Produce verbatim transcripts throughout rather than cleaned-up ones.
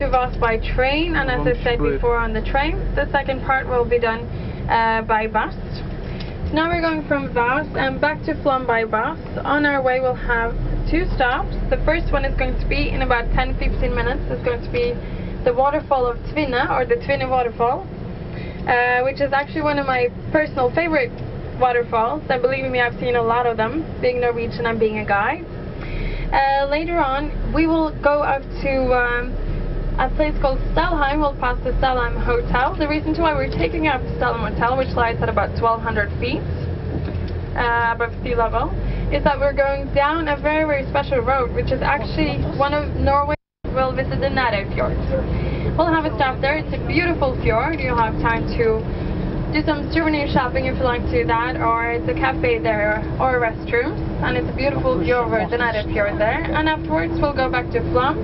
to Voss by train, and as I said before on the train, the second part will be done uh, by bus. So now we're going from Voss and back to Flåm by bus. On our way we'll have two stops. The first one is going to be in about ten to fifteen minutes. It's going to be the waterfall of Tvinde, or the Tvinde waterfall, uh, which is actually one of my personal favorite waterfalls, and believe me, I've seen a lot of them, being Norwegian and being a guy. Uh, later on we will go up to um, a place called Stalheim. We'll pass the Stalheim Hotel. The reason why we're taking up the Stalheim Hotel, which lies at about twelve hundred feet uh, above sea level, is that we're going down a very very special road, which is actually one of Norway. We'll visit the Nadefjord. We'll have a stop there. It's a beautiful fjord. You'll have time to do some souvenir shopping if you like to do that, or it's a cafe there, or a restroom, and it's a beautiful view over the Nadefjord there. And afterwards we'll go back to Flåm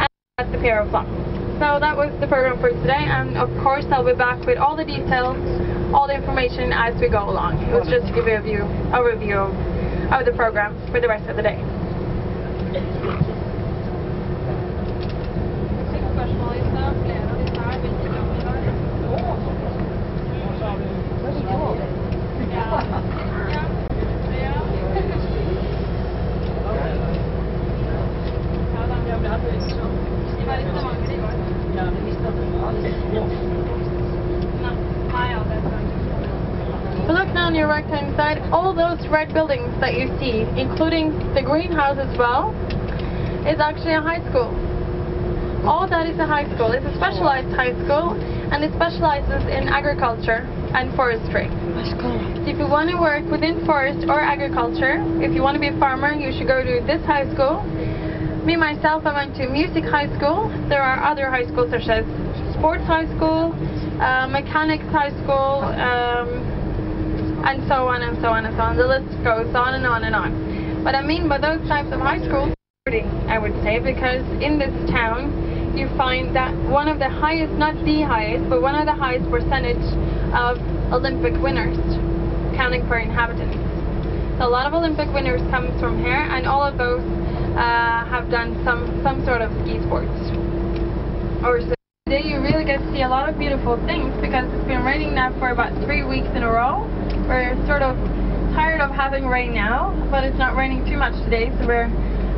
and at the pier of Flåm. So that was the program for today, and of course I'll be back with all the details, all the information as we go along. It was just to give you a view, overview of the program for the rest of the day. On your right hand side, all those red buildings that you see, including the greenhouse as well, is actually a high school. All that is a high school. It's a specialized high school, and it specializes in agriculture and forestry. So if you want to work within forest or agriculture, if you want to be a farmer, you should go to this high school. Me, myself, I went to music high school. There are other high schools such as sports high school, uh, mechanics high school, um, and so on and so on and so on. The list goes on and on and on. What I mean by those types of high schools, I would say, because in this town you find that one of the highest, not the highest, but one of the highest percentage of Olympic winners, counting per inhabitants. So a lot of Olympic winners comes from here, and all of those uh, have done some, some sort of ski sports. Or so today you really get to see a lot of beautiful things, because it's been raining now for about three weeks in a row. We're sort of tired of having rain now, but it's not raining too much today, so we're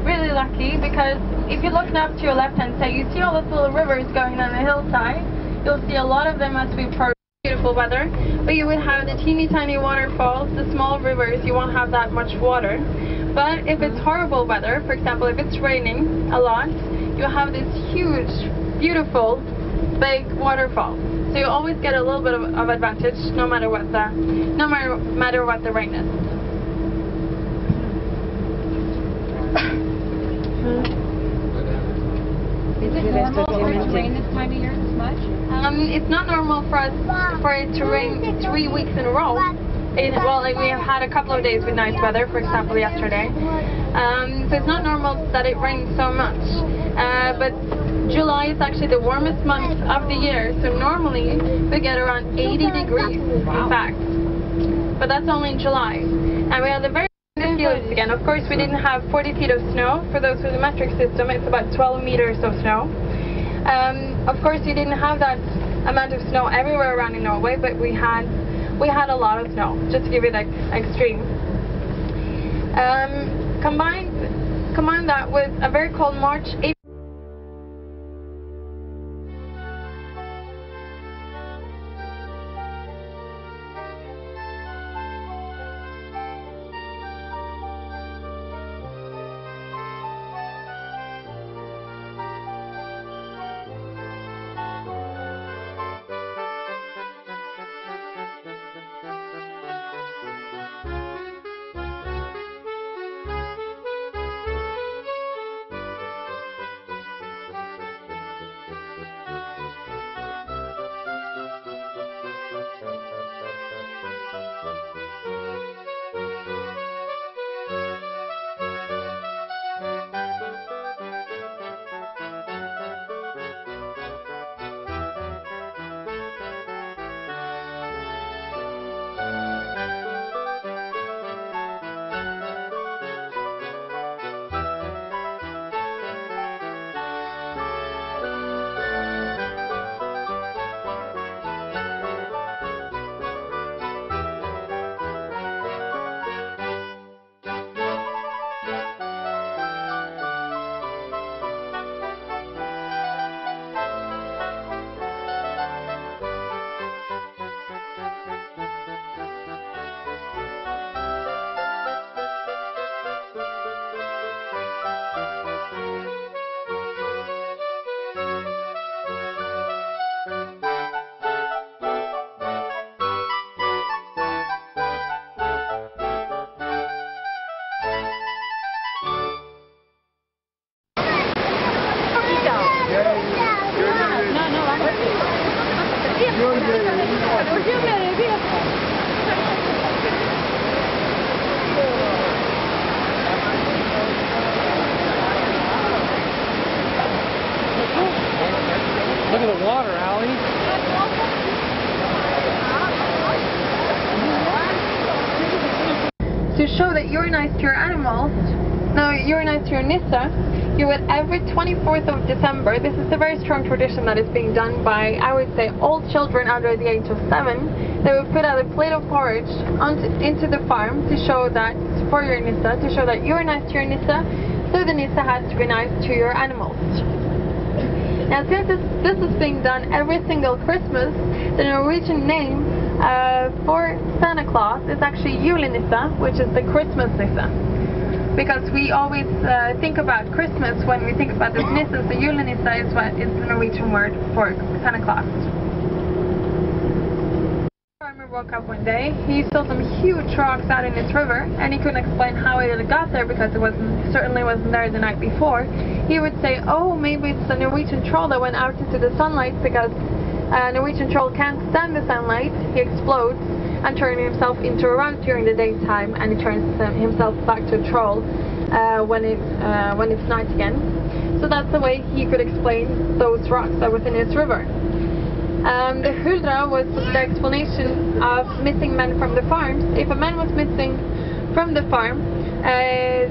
really lucky, because if you look up to your left hand side, you see all those little rivers going down the hillside. You'll see a lot of them as we approach beautiful weather, but you would have the teeny tiny waterfalls, the small rivers. You won't have that much water, but if it's horrible weather, for example, if it's raining a lot, you have this huge, beautiful, big waterfall. So you always get a little bit of, of advantage, no matter what the, no matter, matter what the rain is. Is it normal for it to rain this time of year this much? Um, it's not normal for us for it to rain three weeks in a row. It's, well, like we have had a couple of days with nice weather, for example yesterday. Um, so it's not normal that it rains so much, uh, but July is actually the warmest month of the year, so normally we get around eighty degrees, wow, in fact. But that's only in July. And we had a very few kilos again. Of course, we didn't have forty feet of snow. For those with the metric system, it's about twelve meters of snow. Um, of course, you didn't have that amount of snow everywhere around in Norway, but we had, we had a lot of snow, just to give you the extreme. Um, combined, combined that with a very cold March, April, Look at the water, Allie. To show that you're nice to your animals, no, you're nice to your Nissa, you would every twenty-fourth of December, this is a very strong tradition that is being done by, I would say, all children under the age of seven, they would put out a plate of porridge onto, into the farm to show that, for your Nissa, to show that you're nice to your Nissa, so the Nissa has to be nice to your animals. Now since this, this is being done every single Christmas, the Norwegian name Uh, for Santa Claus is actually Julenisse, which is the Christmas Nisse. Because we always uh, think about Christmas when we think about this Nisse, so Julenisse is what is the Norwegian word for Santa Claus. The farmer woke up one day, he saw some huge rocks out in this river, and he couldn't explain how it got there because it wasn't, certainly wasn't there the night before. He would say, oh, maybe it's the Norwegian troll that went out into the sunlight because a uh, Norwegian troll can't stand the sunlight, he explodes and turns himself into a rat during the daytime, and he turns um, himself back to a troll uh, when, it, uh, when it's night again. So that's the way he could explain those rocks that was in his river. Um, the Huldra was the explanation of missing men from the farms. If a man was missing from the farm, uh,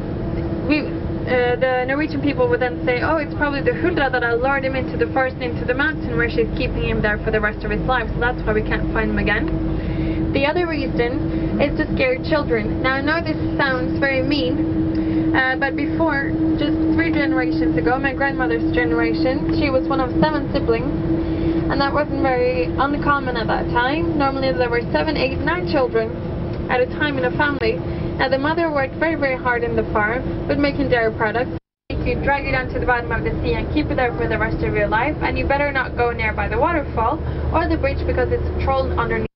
we, Uh, the Norwegian people would then say, oh, it's probably the Huldra that lured him into the forest, into the mountain, where she's keeping him there for the rest of his life, so that's why we can't find him again. The other reason is to scare children. Now I know this sounds very mean, uh, but before, just three generations ago, my grandmother's generation, she was one of seven siblings, and that wasn't very uncommon at that time. Normally there were seven, eight, nine children at a time in a family. Now the mother worked very very hard in the farm with making dairy products. You drag it down to the bottom of the sea and keep it there for the rest of your life, and you better not go nearby the waterfall or the bridge because it's trolled underneath.